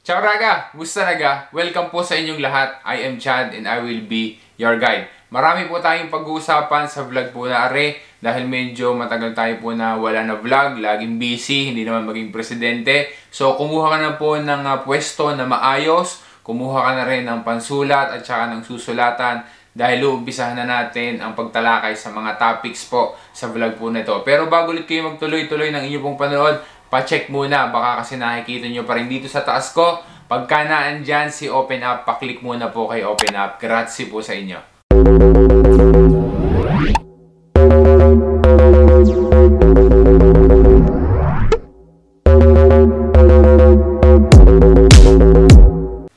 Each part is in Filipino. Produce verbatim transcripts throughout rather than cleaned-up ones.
Ciao raga! Gusto naga! Welcome po sa inyong lahat. I am Chad and I will be your guide. Marami po tayong pag-uusapan sa vlog po na are dahil medyo matagal tayo po na wala na vlog, laging busy, hindi naman maging presidente. So kumuha ka na po ng uh, pwesto na maayos, kumuha ka na rin ng pansulat at saka ng susulatan dahil uumpisahan na natin ang pagtalakay sa mga topics po sa vlog po na ito. Pero bago ulit kayo magtuloy-tuloy ng inyong pong panood, pa-check muna, baka kasi nakikita nyo pa rin dito sa taas ko. Pagka naandyan si OpenApp, pa-click muna po kay OpenApp. Grazie po sa inyo.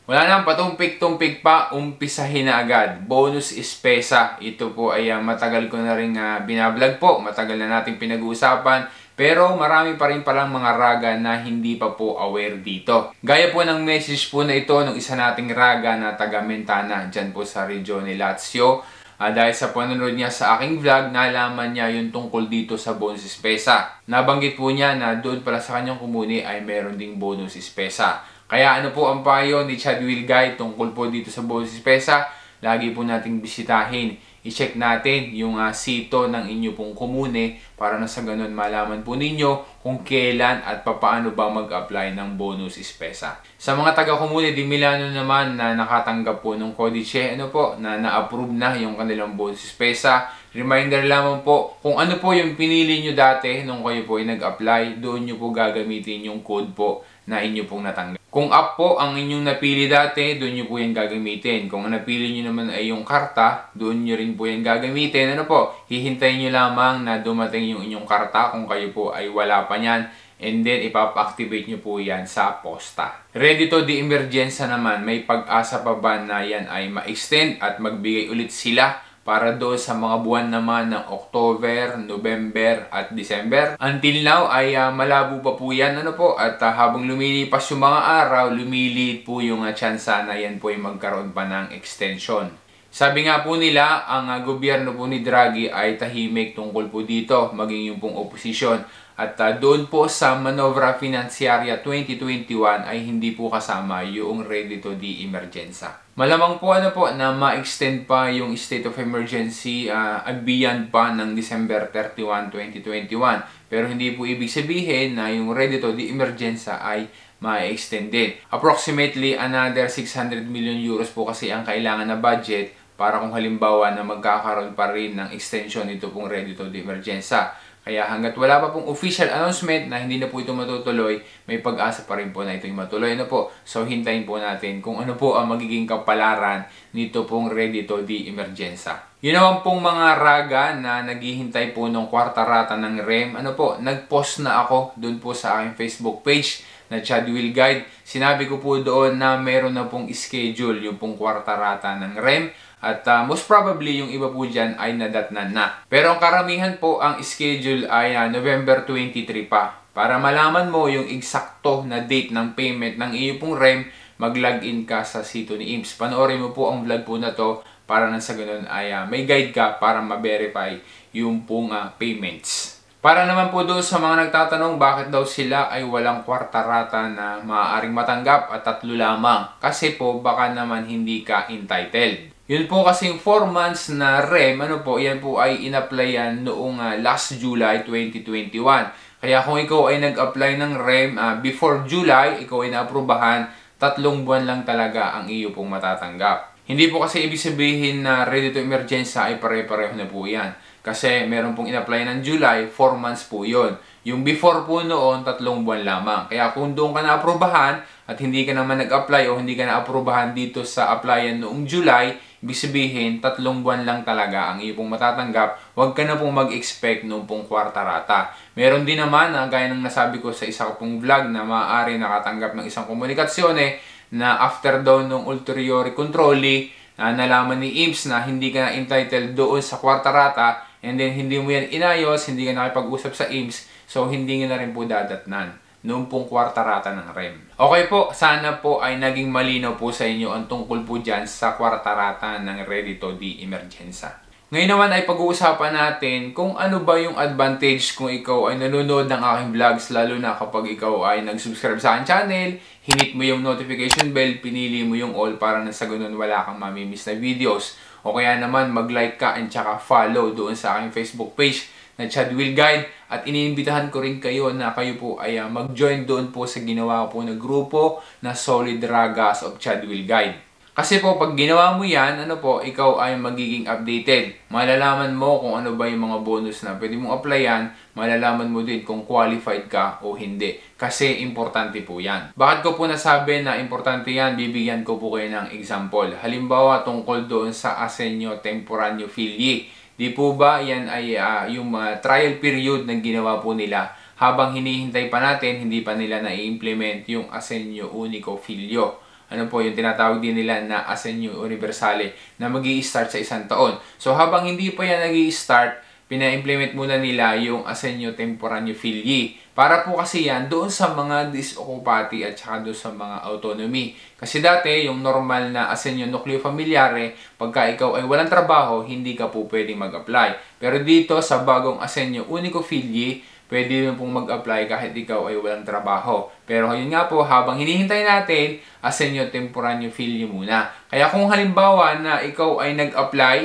Wala nang patumpik-tumpik pa, umpisahin na agad. Bonus spesa. Ito po ay uh, matagal ko na rin uh, binablog po. Matagal na nating pinag-uusapan. Pero marami pa rin palang mga raga na hindi pa po aware dito. Gaya po ng message po na ito ng isa nating raga na taga Mentana, dyan po sa Regione Lazio. Uh, dahil sa panonood niya sa aking vlog, nalaman niya yung tungkol dito sa bonus spesa. Nabanggit po niya na doon pala sa kanyang komune ay meron ding bonus spesa. Kaya ano po ang payo ni Chad Will Guy tungkol po dito sa bonus spesa? Lagi po nating bisitahin. I-check natin yung uh, sito ng inyo pong komune para na sa ganun malaman po ninyo kung kailan at papaano ba mag-apply ng bonus spesa. Sa mga taga-komune di Milano naman na nakatanggap po ng Kodiche, ano po, na na-approve na yung kanilang bonus spesa, reminder lamang po kung ano po yung pinili nyo dati nung kayo po ay nag-apply, doon nyo po gagamitin yung code po na inyo pong natanggap. Kung app po ang inyong napili dati, doon nyo po yan gagamitin. Kung ang napili nyo naman ay yung karta, doon nyo rin po yan gagamitin. Ano po, hihintayin nyo lamang na dumating yung inyong karta kung kayo po ay wala pa niyan. And then, ipapa-activate nyo po yan sa posta. Reddito di Emergenza naman, may pag-asa pa ba na yan ay ma-extend at magbigay ulit sila para doon sa mga buwan naman ng October, November at December. Until now ay uh, malabo pa po yan, ano po, at uh, habang lumilipas yung mga araw, lumiliit po yung uh, tsansa na yan po ay magkaroon pa ng extension. Sabi nga po nila, ang uh, gobyerno po ni Draghi ay tahimik tungkol po dito, maging yung pong oposisyon. At uh, doon po sa Manovra Finanziaria twenty twenty-one ay hindi po kasama yung Reddito di Emergenza. Malamang po ano po na ma-extend pa yung state of emergency uh, beyond pa ng December thirty-first, twenty twenty-one. Pero hindi po ibig sabihin na yung Reddito di Emergenza ay ma-extend din. Approximately another six hundred million euros po kasi ang kailangan na budget para kung halimbawa na magkakaroon pa rin ng extension ito pong Reddito di Emergenza. Kaya hanggat wala pa pong official announcement na hindi na po ito matutuloy, may pag-asa pa rin po na ito'y matuloy na po. So hintayin po natin kung ano po ang magiging kapalaran nito pong Reddito di Emergenza. Yun naman pong mga raga na naghihintay po ng kwarta rata ng R E M. Ano po, nag-post na ako doon po sa aking Facebook page na Chad Will Guide. Sinabi ko po doon na meron na pong schedule yung pong kwarta rata ng R E M. At uh, most probably yung iba po dyan ay nadatnan na. Pero ang karamihan po ang schedule ay uh, November twenty-three pa. Para malaman mo yung eksakto na date ng payment ng iyo pong R E M, mag-login ka sa C two N I M S. Panoorin mo po ang vlog po na to para na sa ganun ay uh, may guide ka para ma-verify yung pong uh, payments. Para naman po doon sa mga nagtatanong bakit daw sila ay walang kwarta rata na maaaring matanggap at tatlo lamang. Kasi po baka naman hindi ka entitled. Yun po kasing four months na R E M, ano po, yan po ay in-applyan noong uh, last July twenty twenty-one. Kaya kung ikaw ay nag-apply ng R E M uh, before July, ikaw ay na-aprobahan, tatlong buwan lang talaga ang iyo pong matatanggap. Hindi po kasi ibig sabihin na Reddito Emergenza ay pare-pareho na po yan. Kasi meron pong in-apply ng July, four months po yun. Yung before po noon, tatlong buwan lamang. Kaya kung doon ka na-aprobahan at hindi ka naman nag-apply o hindi ka na-aprobahan dito sa applyan noong July, ibig sabihin, tatlong buwan lang talaga ang iyo pong matatanggap. Huwag ka na pong mag-expect noong pong kwarta rata. Meron din naman, ah, gaya ng nasabi ko sa isa pong vlog na maaari nakatanggap ng isang komunikasyon eh, na after daw ng ulteriori controlli, ah, nalaman ni I M S na hindi ka na entitled doon sa kwarta rata and then hindi mo yan inayos, hindi ka nakipag-usap sa I M S, so hindi nga na rin po dadatnan noong pong kwarta rata ng R E M. Okay po, sana po ay naging malinaw po sa inyo ang tungkol po dyan sa kwarta rata ng Reddito di Emergenza. Ngayon naman ay pag-uusapan natin kung ano ba yung advantage kung ikaw ay nanonood ng aking vlogs, lalo na kapag ikaw ay nag-subscribe sa aking channel, hinit mo yung notification bell, pinili mo yung all para na sa ganun wala kang mamimiss na videos. O kaya naman mag-like ka and tsaka follow doon sa aking Facebook page na Chad Will Guide, at iniimbitahan ko rin kayo na kayo po ay uh, mag-join doon po sa ginawa po na grupo na Solid Ragas of Chad Will Guide. Kasi po, pag ginawa mo yan, ano po, ikaw ay magiging updated. Malalaman mo kung ano ba yung mga bonus na pwede mong applyan. Malalaman mo din kung qualified ka o hindi. Kasi importante po yan. Bakit ko po nasabi na importante yan? Bibigyan ko po kayo ng example. Halimbawa, tungkol doon sa Assegno Temporaneo Figli. Di po ba yan ay uh, yung uh, trial period na ginawa po nila habang hinihintay pa natin, hindi pa nila na-implement yung Assegno Unico Figlio. Ano po yung tinatawag din nila na assegno universale na magi-start sa isang taon. So habang hindi pa yan nagi-start, pina-implement muna nila yung assegno temporaneo figli. Para po kasi yan doon sa mga disoccupati at saka doon sa mga autonomy. Kasi dati yung normal na assegno nucleo familiare, pagka ikaw ay walang trabaho, hindi ka po pwedeng mag-apply. Pero dito sa bagong assegno unico figli, pwede rin pong mag-apply kahit ikaw ay walang trabaho. Pero yun nga po, habang hinihintay natin, Assegno Temporaneo Figli muna. Kaya kung halimbawa na ikaw ay nag-apply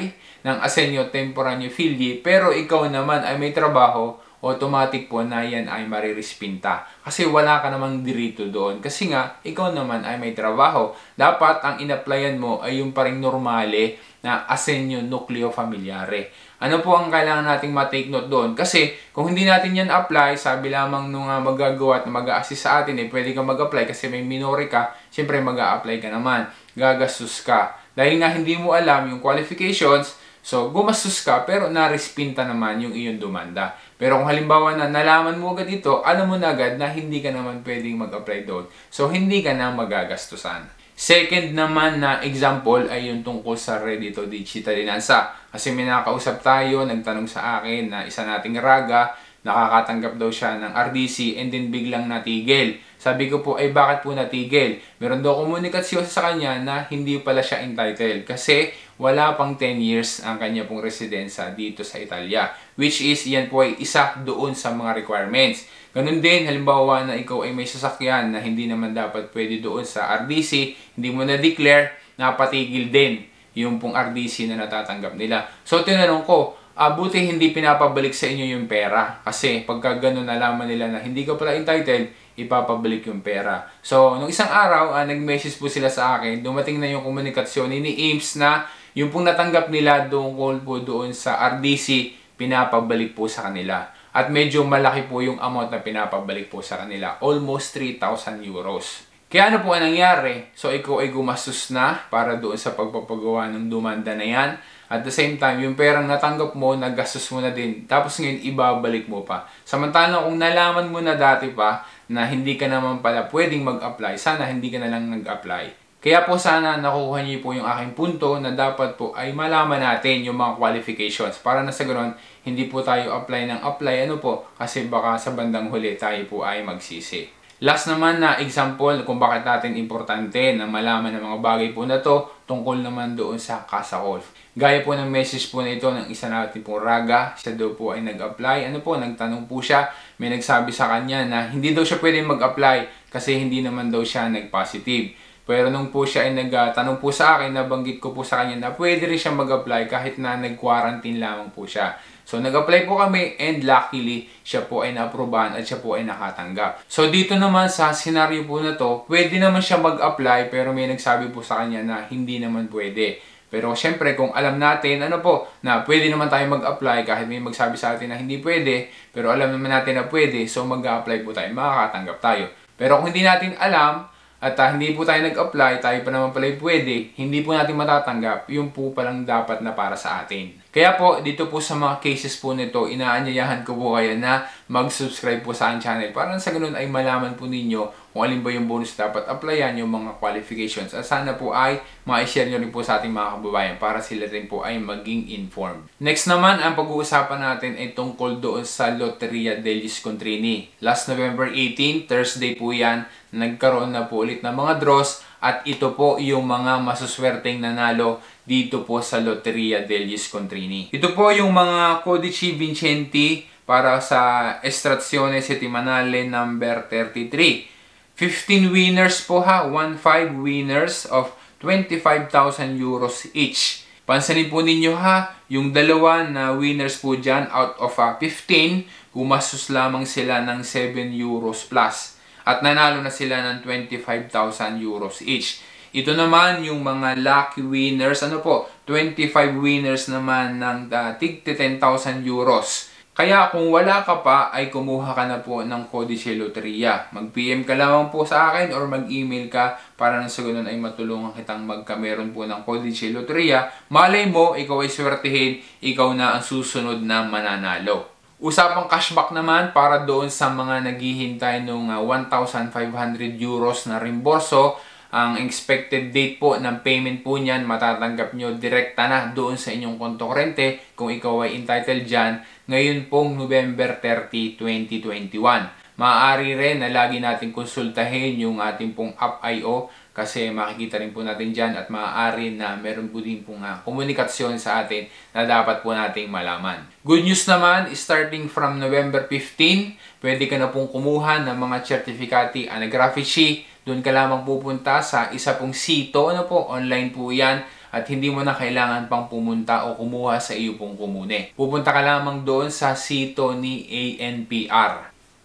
ng Assegno Temporaneo Figli, pero ikaw naman ay may trabaho, automatic po na yan ay maririspinta. Kasi wala ka namang dirito doon. Kasi nga, ikaw naman ay may trabaho. Dapat ang in-applyan mo ay yung paring normale na assegno nucleo familiare. Ano po ang kailangan nating ma-take note doon? Kasi kung hindi natin yan apply, sabi lamang nung uh, magagawa at mag-a-assist sa atin, eh, pwede ka mag-apply kasi may minori ka, syempre mag-a-apply ka naman. Gagastos ka. Dahil nga hindi mo alam yung qualifications, so, gumastos ka pero narispinta naman yung iyong dumanda. Pero kung halimbawa na nalaman mo agad ito, alam mo na agad na hindi ka naman pwedeng mag-apply doon. So, hindi ka na magagastusan. Second naman na example ay yung tungkol sa Reddito di Cittadinanza. Kasi may nakausap tayo, nagtanong sa akin na isa nating raga, nakakatanggap daw siya ng R D C and then biglang natigil. Sabi ko po, ay bakit po natigil? Meron daw komunikasyon sa kanya na hindi pala siya entitled. Kasi wala pang ten years ang kanya pong residenza dito sa Italia. Which is, yan po ay isa doon sa mga requirements. Ganun din, halimbawa na ikaw ay may sasakyan na hindi naman dapat pwede doon sa R D C, hindi mo na-declare, napatigil din yung pong R D C na natatanggap nila. So, tinanong ko, ah, buti hindi pinapabalik sa inyo yung pera. Kasi pagka ganun nalaman nila na hindi ka pala entitled, ipapabalik yung pera. So, nung isang araw, ah, nag-message po sila sa akin, dumating na yung komunikasyon ni I M S na yung pong natanggap nila doon po doon sa R D C, pinapabalik po sa kanila. At medyo malaki po yung amount na pinapabalik po sa kanila. Almost three thousand euros. Kaya ano po ang nangyari? So, ikaw ay gumastos na para doon sa pagpapagawa ng dumanda na yan. At the same time, yung perang natanggap mo, nagastos mo na din. Tapos ngayon, ibabalik mo pa. Samantala, kung nalaman mo na dati pa na hindi ka naman pala pwedeng mag-apply, sana hindi ka na lang nag-apply. Kaya po sana nakukuha niyo po yung aking punto na dapat po ay malaman natin yung mga qualifications para na sa ganun, hindi po tayo apply ng apply ano po kasi baka sa bandang huli tayo po ay magsisi. Last naman na example kung bakit natin importante na malaman ng mga bagay po na to tungkol naman doon sa Cassa Colf. Gaya po ng message po na ito ng isa natin pong raga, siya daw po ay nag-apply. Ano po, nagtanong po siya, may nagsabi sa kanya na hindi daw siya pwede mag-apply kasi hindi naman daw siya nag-positive. Pero nung po siya ay nagtanong po sa akin, nabanggit ko po sa kanya na pwede rin siya mag-apply kahit na nag-quarantine lamang po siya. So nag-apply po kami and luckily siya po ay na-aprobahan at siya po ay nakatanggap. So dito naman sa senaryo po na to, pwede naman siya mag-apply pero may nagsabi po sa kanya na hindi naman pwede. Pero syempre kung alam natin ano po na pwede naman tayo mag-apply kahit may magsabi sa atin na hindi pwede, pero alam naman natin na pwede, so mag-apply po tayo, makakatanggap tayo. Pero kung hindi natin alam, at uh, hindi po tayo nag-apply, tayo pa naman pala pwede, hindi po natin matatanggap yung po palang dapat na para sa atin. Kaya po, dito po sa mga cases po nito, inaanyayahan ko po kayo na mag-subscribe po sa aking channel para sa ganun ay malaman po ninyo kung alin ba yung bonus dapat applyan, yung mga qualifications. At sana po ay ma-share nyo rin po sa ating mga kababayan para sila rin po ay maging informed. Next naman, ang pag-uusapan natin ay tungkol doon sa Loteria degli Scontrini. Last November eighteenth, Thursday po yan, nagkaroon na po ulit ng mga draws at ito po yung mga masuswerteng nanalo dito po sa Loteria degli Scontrini. Ito po yung mga Codici Vincenti para sa estrazione settimanale number thirty-three. fifteen winners po ha, fifteen winners of twenty-five thousand euros each. Pansinin po ninyo ha, yung dalawa na winners po dyan out of uh, fifteen, gumastos lamang sila ng seven euros plus. At nanalo na sila ng twenty-five thousand euros each. Ito naman yung mga lucky winners, ano po, twenty-five winners naman ng uh, tig ten thousand euros. Kaya kung wala ka pa, ay kumuha ka na po ng Codice Lotteria. Mag-P M ka lamang po sa akin or mag-email ka para nang sa ganun ay matulungan kitang magkameron po ng Codice Lotteria. Malay mo, ikaw ay swertihin, ikaw na ang susunod na mananalo. Usapang cashback naman para doon sa mga naghihintay ng uh, one thousand five hundred euros na rimborso. Ang expected date po ng payment po niyan, matatanggap nyo direkta na doon sa inyong konto korente kung ikaw ay entitled dyan ngayon pong November thirtieth, twenty twenty-one. Maaari rin na lagi natin konsultahin yung ating pong app I O kasi makikita rin po natin dyan at maaari na meron po din pong uh, komunikasyon sa atin na dapat po nating malaman. Good news naman, starting from November fifteenth, pwede ka na pong kumuha ng mga certificati anagrafici. Doon ka lamang pupunta sa isa pong sito, ano po, online po yan. At hindi mo na kailangan pang pumunta o kumuha sa iyo pong komune. Pupunta ka lamang doon sa sito ni A N P R.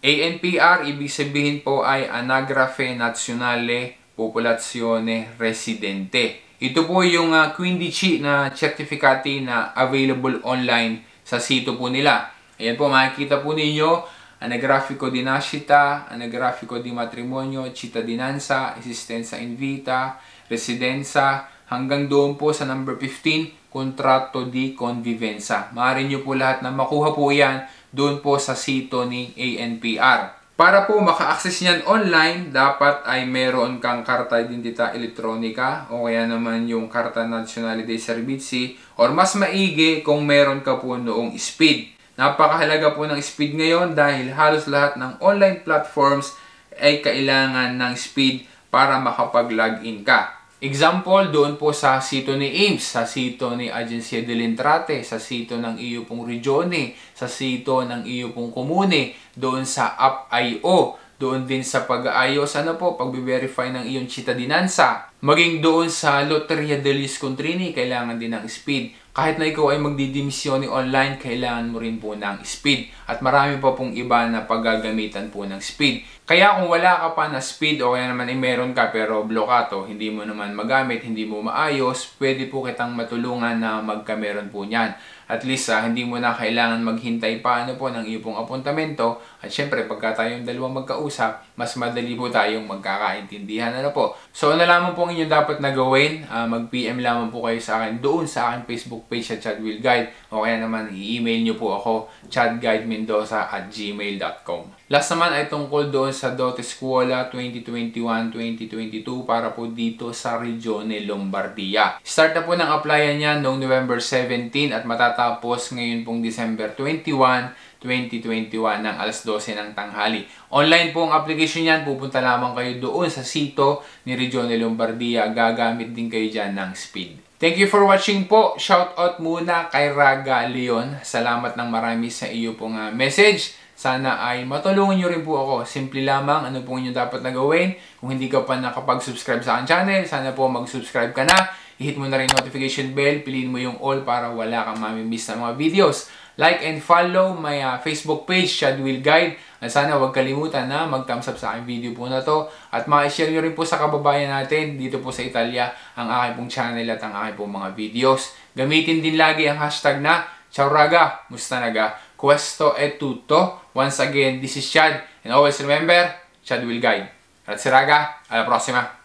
A N P R, ibig sabihin po ay Anagrafe Nazionale Popolazione Residente. Ito po yung uh, Kodice na certificati na available online sa sito po nila. Ayan po, makikita po ninyo. Anagrafico di nascita, anagrafico di matrimonio, cittadinanza, esistenza in vita, residenza, hanggang doon po sa number fifteen, contratto di convivenza. Maaari nyo po lahat na makuha po yan doon po sa sito ni A N P R. Para po maka-access niyan online, dapat ay meron kang karta identità elektronika o kaya naman yung karta nazionale dei servizi or mas maigi kung meron ka po noong SPID. Napakahalaga po ng SPID ngayon dahil halos lahat ng online platforms ay kailangan ng SPID para makapag-login ka. Example, doon po sa sito ni I M S, sa sito ni Agencia del Entrate, sa sito ng iyo pong Regione, sa sito ng iyo pong Komune, doon sa app I O, doon din sa pag-aayos, ano po, pag-verify ng iyong cittadinanza. Maging doon sa Loteria degli Scontrini, kailangan din ng SPID. Kahit na ikaw ay magdidimisyoni online, kailangan mo rin po ng SPID. At marami pa pong iba na paggagamitan po ng SPID. Kaya kung wala ka pa na SPID o kaya naman ay meron ka pero blokato, hindi mo naman magamit, hindi mo maayos, pwede po kitang matulungan na magkameron po niyan. At least ah, hindi mo na kailangan maghintay pa ano po ng iyong pong apuntamento. At syempre pagka tayong dalawang magkausap, mas madali po tayong magkakaintindihan ano po. So ano lamang po inyong dapat na gawin, uh, mag-P M lamang po kayo sa akin doon sa akin Facebook page at Chad Will Guide o kaya naman i-email nyo po ako chadguidemendoza at gmail dot com. Last naman ay tungkol doon sa Dote Scuola twenty twenty-one twenty twenty-two para po dito sa Regione Lombardia. Start na po ng applyan yan noong November seventeenth at matatapos ngayon pong December twenty-first, twenty twenty-one ng alas dose ng tanghali. Online po ang application niyan. Pupunta lamang kayo doon sa sito ni Regione Lombardia. Gagamit din kayo dyan ng SPID. Thank you for watching po. Shout out muna kay Raga Leon. Salamat ng marami sa iyo pong uh, message. Sana ay matulungan nyo rin po ako. Simple lamang, ano pong inyo dapat na gawin. Kung hindi ka pa nakapag-subscribe sa aking channel, sana po mag-subscribe ka na. I-hit mo na rin notification bell. Piliin mo yung all para wala kang mamimiss na mga videos. Like and follow my uh, Facebook page, Chad Will Guide. At sana huwag kalimutan na mag-thumbs up sa aking video po na to. At ma-share nyo rin po sa kababayan natin dito po sa Italia ang aking pong channel at ang aking pong mga videos. Gamitin din lagi ang hashtag na Ciao Raga, musta naga. Questo è tutto. Once again, this is Chad. And always remember, Chad Will Guide. Grazie raga, alla prossima!